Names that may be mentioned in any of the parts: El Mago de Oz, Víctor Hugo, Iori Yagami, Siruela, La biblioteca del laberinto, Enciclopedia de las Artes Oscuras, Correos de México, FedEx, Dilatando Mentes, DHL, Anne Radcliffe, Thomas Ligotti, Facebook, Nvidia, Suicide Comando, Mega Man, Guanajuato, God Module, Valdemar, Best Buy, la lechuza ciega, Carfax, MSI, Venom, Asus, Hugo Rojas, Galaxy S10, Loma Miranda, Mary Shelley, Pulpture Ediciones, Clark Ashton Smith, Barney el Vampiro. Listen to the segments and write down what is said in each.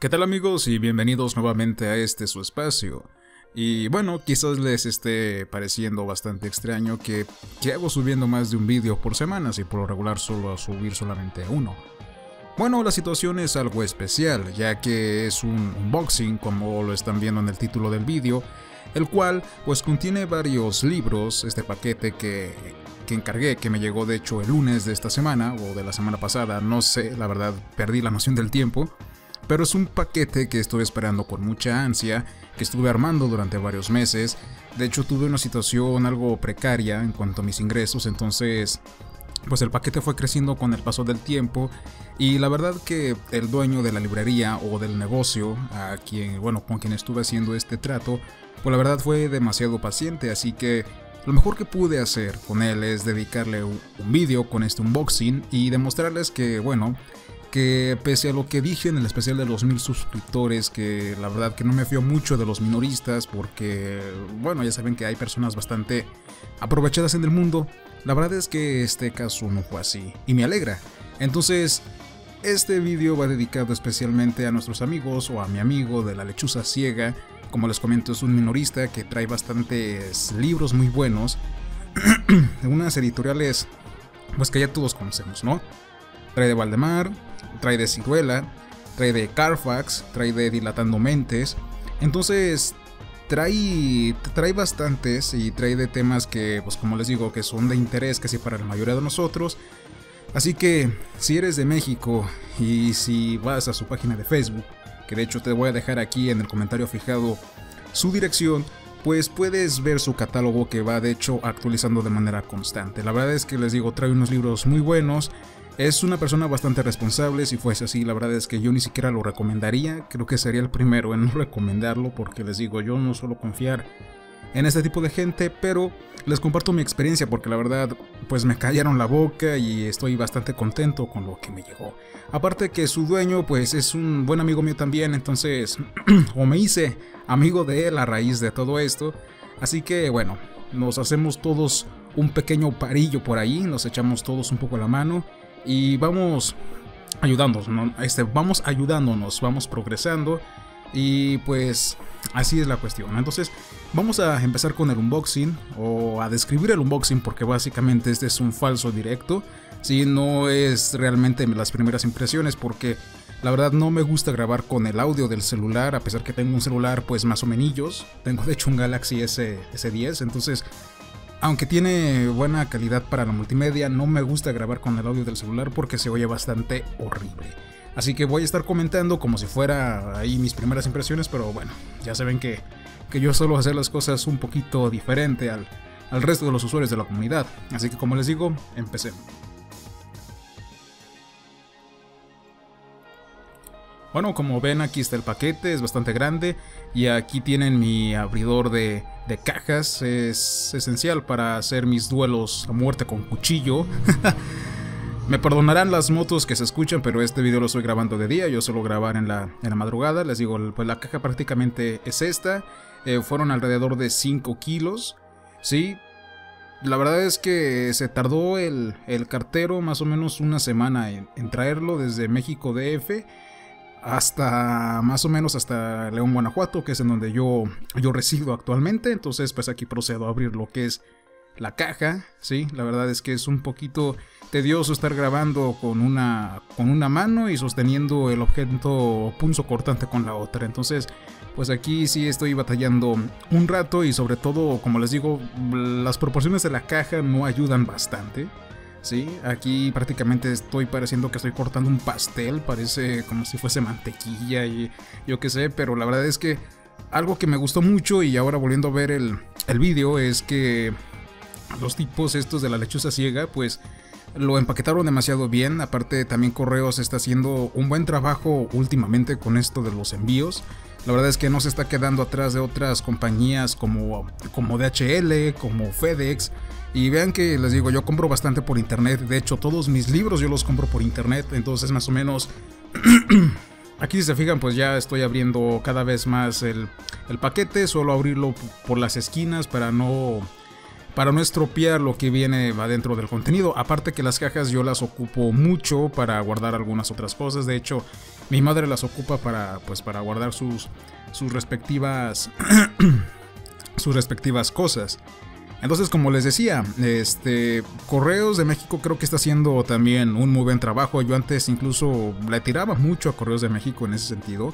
¿Qué tal amigos? Y bienvenidos nuevamente a este su espacio. Y bueno, quizás les esté pareciendo bastante extraño que hago subiendo más de un vídeo por semana, si por lo regular suelo subir solamente uno. Bueno, la situación es algo especial, ya que es un unboxing, como lo están viendo en el título del vídeo, el cual pues contiene varios libros, este paquete que encargué, que me llegó de hecho el lunes de esta semana, o de la semana pasada, no sé, la verdad perdí la noción del tiempo. Pero es un paquete que estoy esperando con mucha ansia, que estuve armando durante varios meses. De hecho tuve una situación algo precaria en cuanto a mis ingresos, entonces pues el paquete fue creciendo con el paso del tiempo. Y la verdad que el dueño de la librería o del negocio a quien, bueno, con quien estuve haciendo este trato, pues la verdad fue demasiado paciente, así que lo mejor que pude hacer con él es dedicarle un vídeo con este unboxing y demostrarles que, bueno, que pese a lo que dije en el especial de los 1000 suscriptores, que la verdad que no me fío mucho de los minoristas, porque bueno, ya saben que hay personas bastante aprovechadas en el mundo, la verdad es que este caso no fue así y me alegra. Entonces este vídeo va dedicado especialmente a nuestros amigos, o a mi amigo de La Lechuza Ciega. Como les comento, es un minorista que trae bastantes libros muy buenos de unas editoriales pues que ya todos conocemos, ¿no? Trae de Valdemar, trae de Siruela, trae de Carfax, trae de Dilatando Mentes. Entonces trae bastantes y trae de temas que, pues como les digo, que son de interés casi para la mayoría de nosotros. Así que si eres de México y si vas a su página de Facebook, que de hecho te voy a dejar aquí en el comentario fijado su dirección, pues puedes ver su catálogo, que va de hecho actualizando de manera constante. La verdad es que les digo, trae unos libros muy buenos. Es una persona bastante responsable. Si fuese así, la verdad es que yo ni siquiera lo recomendaría. Creo que sería el primero en no recomendarlo, porque les digo, yo no suelo confiar en este tipo de gente, pero les comparto mi experiencia, porque la verdad pues me callaron la boca y estoy bastante contento con lo que me llegó. Aparte que su dueño pues es un buen amigo mío también, entonces o me hice amigo de él a raíz de todo esto. Así que bueno, nos hacemos todos un pequeño parillo por ahí, nos echamos todos un poco la mano y vamos ayudándonos, ¿no? Vamos progresando, y pues así es la cuestión. Entonces vamos a empezar con el unboxing, o a describir el unboxing, porque básicamente este es un falso directo. Si no es realmente las primeras impresiones, porque la verdad no me gusta grabar con el audio del celular, a pesar que tengo un celular pues más o menos. Tengo de hecho un Galaxy S10, entonces aunque tiene buena calidad para la multimedia, no me gusta grabar con el audio del celular porque se oye bastante horrible. Así que voy a estar comentando como si fuera ahí mis primeras impresiones, pero bueno, ya saben que yo suelo hacer las cosas un poquito diferente al resto de los usuarios de la comunidad. Así que como les digo, empecemos. Bueno, como ven, aquí está el paquete, es bastante grande, y aquí tienen mi abridor de cajas. Es esencial para hacer mis duelos a muerte con cuchillo. Me perdonarán las motos que se escuchan, pero este video lo estoy grabando de día, yo suelo grabar en la madrugada. Les digo, pues la caja prácticamente es esta, fueron alrededor de 5 kilos, ¿sí? La verdad es que se tardó el cartero más o menos una semana en traerlo desde México DF. Hasta más o menos hasta León, Guanajuato, que es en donde yo resido actualmente. Entonces pues aquí procedo a abrir lo que es la caja, ¿sí? La verdad es que es un poquito tedioso estar grabando con una mano y sosteniendo el objeto punzocortante con la otra. Entonces pues aquí sí estoy batallando un rato, y sobre todo, como les digo, las proporciones de la caja no ayudan bastante. Sí, aquí prácticamente estoy pareciendo que estoy cortando un pastel, parece como si fuese mantequilla y yo qué sé. Pero la verdad es que algo que me gustó mucho, y ahora volviendo a ver el vídeo, es que los tipos estos de La Lechuza Ciega pues lo empaquetaron demasiado bien. Aparte también Correos está haciendo un buen trabajo últimamente con esto de los envíos. La verdad es que no se está quedando atrás de otras compañías como DHL, como FedEx. Y vean que les digo, yo compro bastante por internet. De hecho todos mis libros yo los compro por internet. Entonces más o menos aquí si se fijan pues ya estoy abriendo cada vez más el paquete. Suelo abrirlo por las esquinas para no para no estropear lo que viene adentro del contenido. Aparte que las cajas yo las ocupo mucho para guardar algunas otras cosas. De hecho, mi madre las ocupa para, pues, para guardar sus respectivas cosas. Entonces, como les decía, Correos de México creo que está haciendo también un muy buen trabajo. Yo antes incluso le tiraba mucho a Correos de México en ese sentido,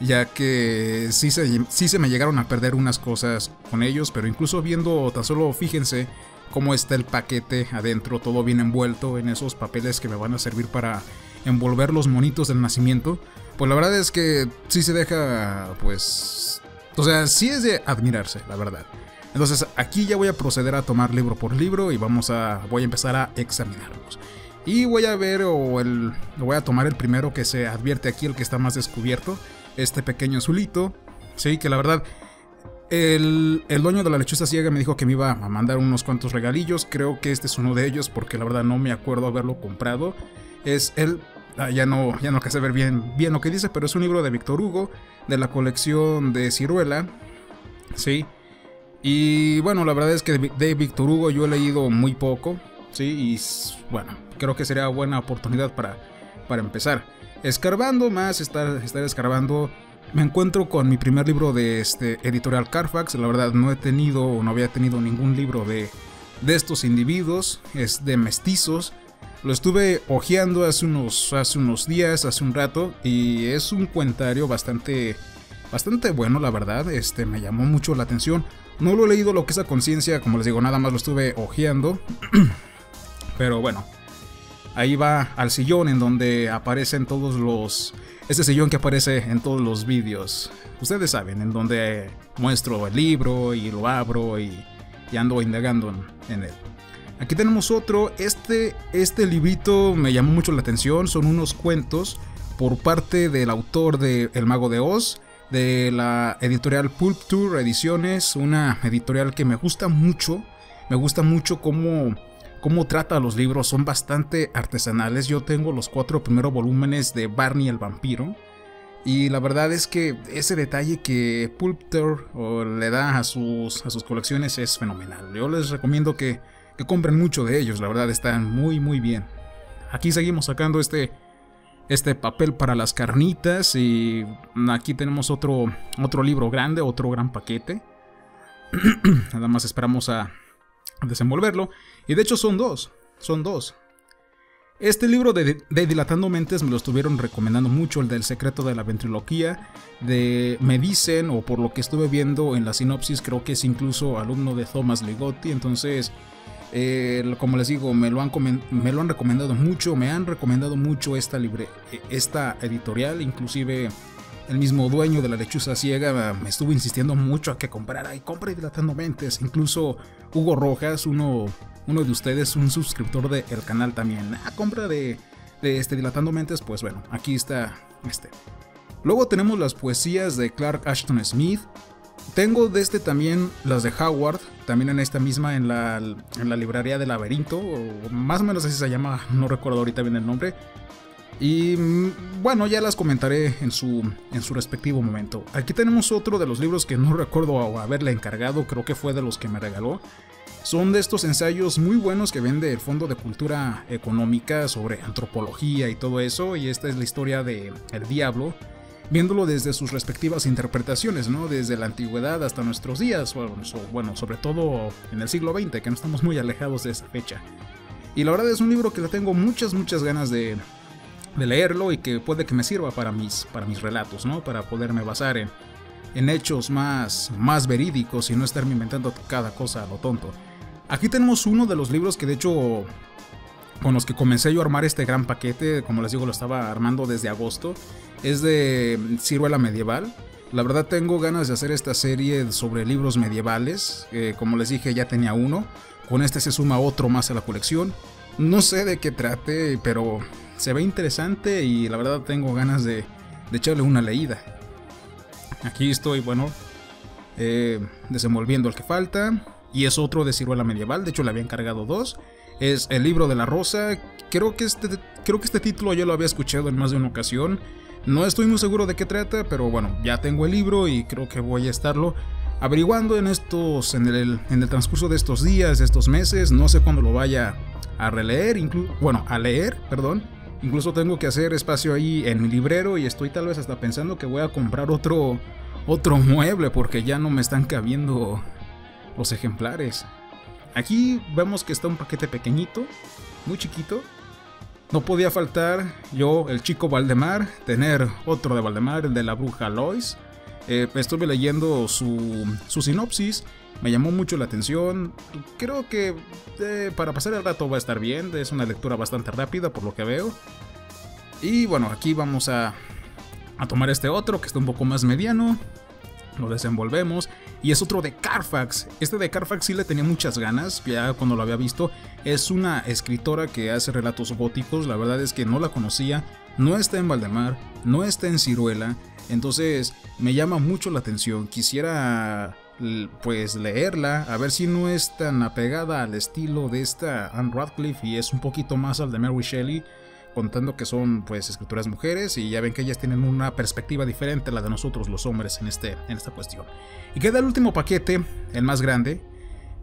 ya que sí se me llegaron a perder unas cosas con ellos. Pero incluso viendo, tan solo fíjense cómo está el paquete adentro, todo bien envuelto en esos papeles que me van a servir para envolver los monitos del nacimiento. Pues la verdad es que sí se deja, pues, o sea, sí es de admirarse, la verdad. Entonces aquí ya voy a proceder a tomar libro por libro y voy a empezar a examinarlos. Y voy a ver, voy a tomar el primero que se advierte aquí, el que está más descubierto, este pequeño azulito. Sí, que la verdad, el dueño de la lechuza ciega me dijo que me iba a mandar unos cuantos regalillos. Creo que este es uno de ellos porque la verdad no me acuerdo haberlo comprado. Es el... ya no alcancé a ver bien lo que dice, pero es un libro de Víctor Hugo, de la colección de Siruela. Sí. Y bueno, la verdad es que de Víctor Hugo yo he leído muy poco, ¿sí? Y bueno, creo que sería buena oportunidad para empezar. Escarbando más, estar escarbando, me encuentro con mi primer libro de editorial Carfax. La verdad no había tenido ningún libro de estos individuos, es de mestizos. Lo estuve hojeando hace unos días, hace un rato, y es un cuentario bastante bueno, la verdad. Me llamó mucho la atención. No lo he leído lo que es a conciencia, como les digo, nada más lo estuve hojeando. Pero bueno, ahí va al sillón en donde aparecen todos los... Este sillón que aparece en todos los vídeos, ustedes saben, en donde muestro el libro y lo abro y ando indagando en él. Aquí tenemos otro. Este librito me llamó mucho la atención. Son unos cuentos por parte del autor de El Mago de Oz, de la editorial Pulpture Ediciones, una editorial que me gusta mucho. Me gusta mucho cómo trata los libros, son bastante artesanales. Yo tengo los 4 primeros volúmenes de Barney el Vampiro, y la verdad es que ese detalle que Pulpture le da a sus colecciones es fenomenal. Yo les recomiendo que compren mucho de ellos, la verdad están muy bien. Aquí seguimos sacando este papel para las carnitas, y aquí tenemos otro libro grande, otro gran paquete. Nada más esperamos a desenvolverlo, y de hecho son dos. Este libro de Dilatando Mentes me lo estuvieron recomendando mucho, el del secreto de la ventriloquía. Me dicen, o por lo que estuve viendo en la sinopsis, creo que es incluso alumno de Thomas Ligotti. Entonces, como les digo, me lo han recomendado mucho, me han recomendado mucho esta editorial. Inclusive el mismo dueño de la lechuza ciega me estuvo insistiendo mucho a que comprara y compre Dilatando Mentes. Incluso Hugo Rojas, uno de ustedes, un suscriptor del canal, también compra de Dilatando Mentes. Pues bueno, aquí está este. Luego tenemos las poesías de Clark Ashton Smith. Tengo de también las de Howard, también en esta misma, en la librería del laberinto, o más o menos así se llama, no recuerdo ahorita bien el nombre. Y bueno, ya las comentaré en su respectivo momento. Aquí tenemos otro de los libros que no recuerdo haberle encargado, creo que fue de los que me regaló. Son de estos ensayos muy buenos que vende el Fondo de Cultura Económica sobre antropología y todo eso, y esta es la historia de El Diablo, viéndolo desde sus respectivas interpretaciones, ¿no? Desde la antigüedad hasta nuestros días, bueno, sobre todo en el siglo XX, que no estamos muy alejados de esa fecha. Y la verdad es un libro que le tengo muchas ganas de leerlo, y que puede que me sirva para mis relatos, ¿no? Para poderme basar en hechos más verídicos y no estarme inventando cada cosa a lo tonto. Aquí tenemos uno de los libros que de hecho... con los que comencé yo a armar este gran paquete, como les digo, lo estaba armando desde agosto. Es de Siruela medieval. La verdad tengo ganas de hacer esta serie sobre libros medievales. Como les dije, ya tenía uno. Con este se suma otro más a la colección. No sé de qué trate, pero se ve interesante y la verdad tengo ganas de echarle una leída. Aquí estoy, bueno, desenvolviendo el que falta. Y es otro de Siruela medieval, de hecho le había encargado 2. Es El libro de la rosa. Creo que este título yo lo había escuchado en más de una ocasión. No estoy muy seguro de qué trata, pero bueno, ya tengo el libro y creo que voy a estarlo averiguando en el transcurso de estos días, de estos meses, no sé cuándo lo vaya a releer, bueno, a leer, perdón. Incluso tengo que hacer espacio ahí en mi librero y estoy tal vez hasta pensando que voy a comprar otro mueble porque ya no me están cabiendo los ejemplares. Aquí vemos que está un paquete pequeñito, muy chiquito. No podía faltar yo, el chico Valdemar, tener otro de Valdemar, el de la bruja Lois. Estuve leyendo su sinopsis, me llamó mucho la atención. Creo que para pasar el rato va a estar bien, es una lectura bastante rápida por lo que veo. Y bueno, aquí vamos a tomar este otro que está un poco más mediano, lo desenvolvemos. Y es otro de Carfax. Este de Carfax sí le tenía muchas ganas, ya cuando lo había visto. Es una escritora que hace relatos góticos, la verdad es que no la conocía. No está en Valdemar, no está en Siruela. Entonces me llama mucho la atención, quisiera pues leerla, a ver si no es tan apegada al estilo de esta Anne Radcliffe y es un poquito más al de Mary Shelley, contando que son pues escrituras mujeres y ya ven que ellas tienen una perspectiva diferente a la de nosotros los hombres en esta cuestión. Y queda el último paquete, el más grande.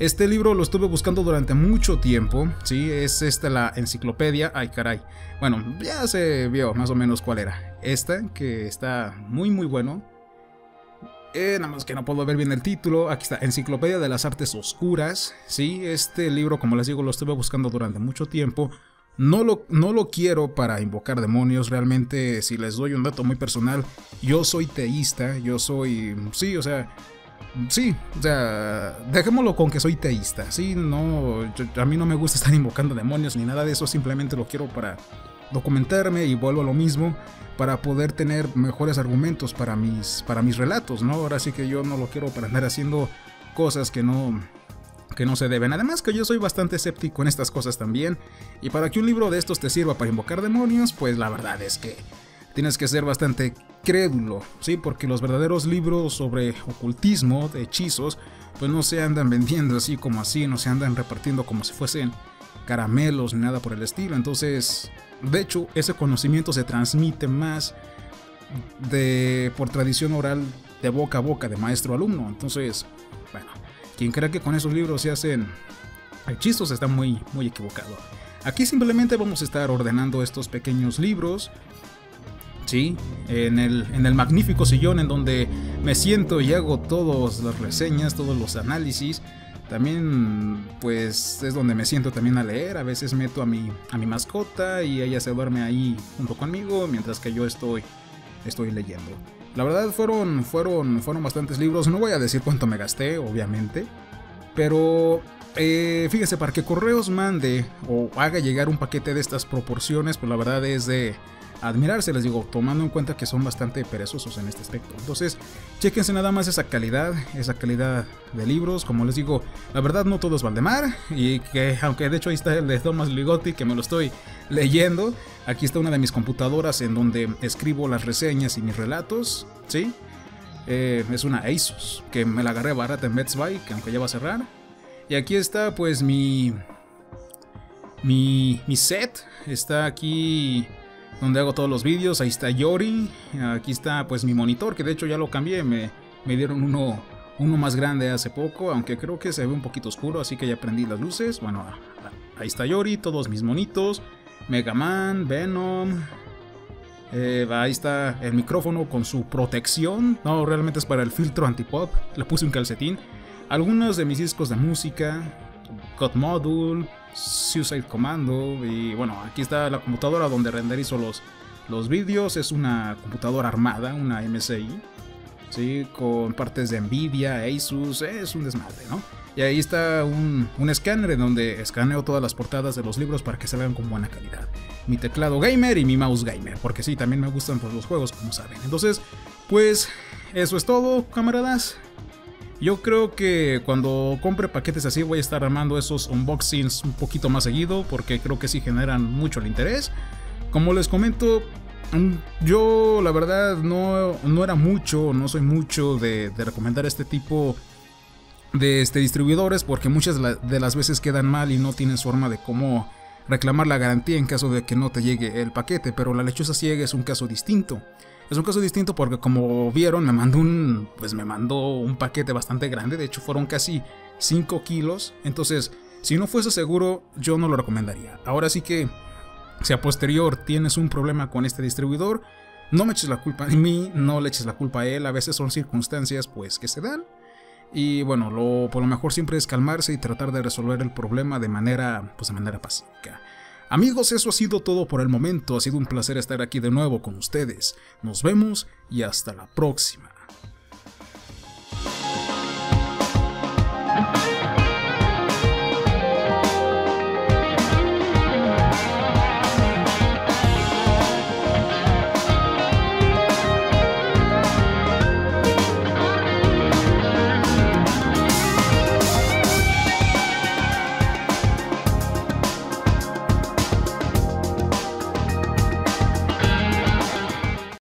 Este libro lo estuve buscando durante mucho tiempo, ¿sí? Es esta la enciclopedia, ay caray, bueno, ya se vio más o menos cuál era, esta que está muy bueno, nada más que no puedo ver bien el título, aquí está, Enciclopedia de las Artes Oscuras, ¿sí? Este libro, como les digo, lo estuve buscando durante mucho tiempo. No lo quiero para invocar demonios, realmente, si les doy un dato muy personal, yo soy teísta, yo soy, o sea, dejémoslo con que soy teísta, sí, no, a mí no me gusta estar invocando demonios ni nada de eso, simplemente lo quiero para documentarme y vuelvo a lo mismo, para poder tener mejores argumentos para mis relatos, ¿no? Ahora sí que yo no lo quiero para andar haciendo cosas que no se deben, además que yo soy bastante escéptico en estas cosas también, y para que un libro de estos te sirva para invocar demonios, pues la verdad es que tienes que ser bastante crédulo, ¿sí? Porque los verdaderos libros sobre ocultismo, de hechizos, pues no se andan vendiendo así como así, no se andan repartiendo como si fuesen caramelos ni nada por el estilo. Entonces, de hecho, ese conocimiento se transmite más por tradición oral, de boca a boca, de maestro a alumno. Entonces, bueno, quien crea que con esos libros se hacen hechizos está muy equivocado. Aquí simplemente vamos a estar ordenando estos pequeños libros, sí, en el magnífico sillón en donde me siento y hago todas las reseñas, todos los análisis. También pues es donde me siento también a leer. A veces meto a mi mascota y ella se duerme ahí junto conmigo mientras que yo estoy leyendo. La verdad fueron bastantes libros. No voy a decir cuánto me gasté, obviamente, pero fíjense, para que Correos mande o haga llegar un paquete de estas proporciones, pues la verdad es de admirarse, les digo, tomando en cuenta que son bastante perezosos en este aspecto. Entonces, chéquense nada más esa calidad de libros. Como les digo, la verdad no todo es Valdemar, y que aunque de hecho ahí está el de Thomas Ligotti, que me lo estoy leyendo. Aquí está una de mis computadoras en donde escribo las reseñas y mis relatos, ¿sí? Es una Asus, que me la agarré barata en Best Buy, que aunque ya va a cerrar. Y aquí está pues mi set, está aquí donde hago todos los vídeos. Ahí está Yori, aquí está pues mi monitor, que de hecho ya lo cambié, me dieron uno más grande hace poco, aunque creo que se ve un poquito oscuro, así que ya prendí las luces. Bueno, ahí está Yori, todos mis monitos, Mega Man, Venom, ahí está el micrófono con su protección, no, realmente es para el filtro antipop, le puse un calcetín, algunos de mis discos de música, God Module, Suicide Comando. Y bueno, aquí está la computadora donde renderizo los vídeos. Es una computadora armada, una MSI, ¿sí? Con partes de Nvidia, Asus, es un desmadre, ¿no? Y ahí está un escáner en donde escaneo todas las portadas de los libros para que se vean con buena calidad. Mi teclado gamer y mi mouse gamer, porque sí, también me gustan pues los juegos, como saben. Entonces, pues eso es todo, camaradas. Yo creo que cuando compre paquetes así voy a estar armando esos unboxings un poquito más seguido, porque creo que sí generan mucho el interés. Como les comento, yo la verdad no soy mucho de recomendar este tipo de distribuidores, porque muchas de las veces quedan mal y no tienes forma de cómo reclamar la garantía en caso de que no te llegue el paquete. Pero La Lechuza Ciega es un caso distinto. Es un caso distinto porque, como vieron, me mandó un paquete bastante grande. De hecho, fueron casi 5 kilos. Entonces, si no fuese seguro, yo no lo recomendaría. Ahora sí que, si a posterior tienes un problema con este distribuidor, no me eches la culpa a mí, no le eches la culpa a él. A veces son circunstancias, pues, que se dan. Y bueno, por lo mejor siempre es calmarse y tratar de resolver el problema de manera, pues, de manera pacífica. Amigos, eso ha sido todo por el momento. Ha sido un placer estar aquí de nuevo con ustedes. Nos vemos y hasta la próxima.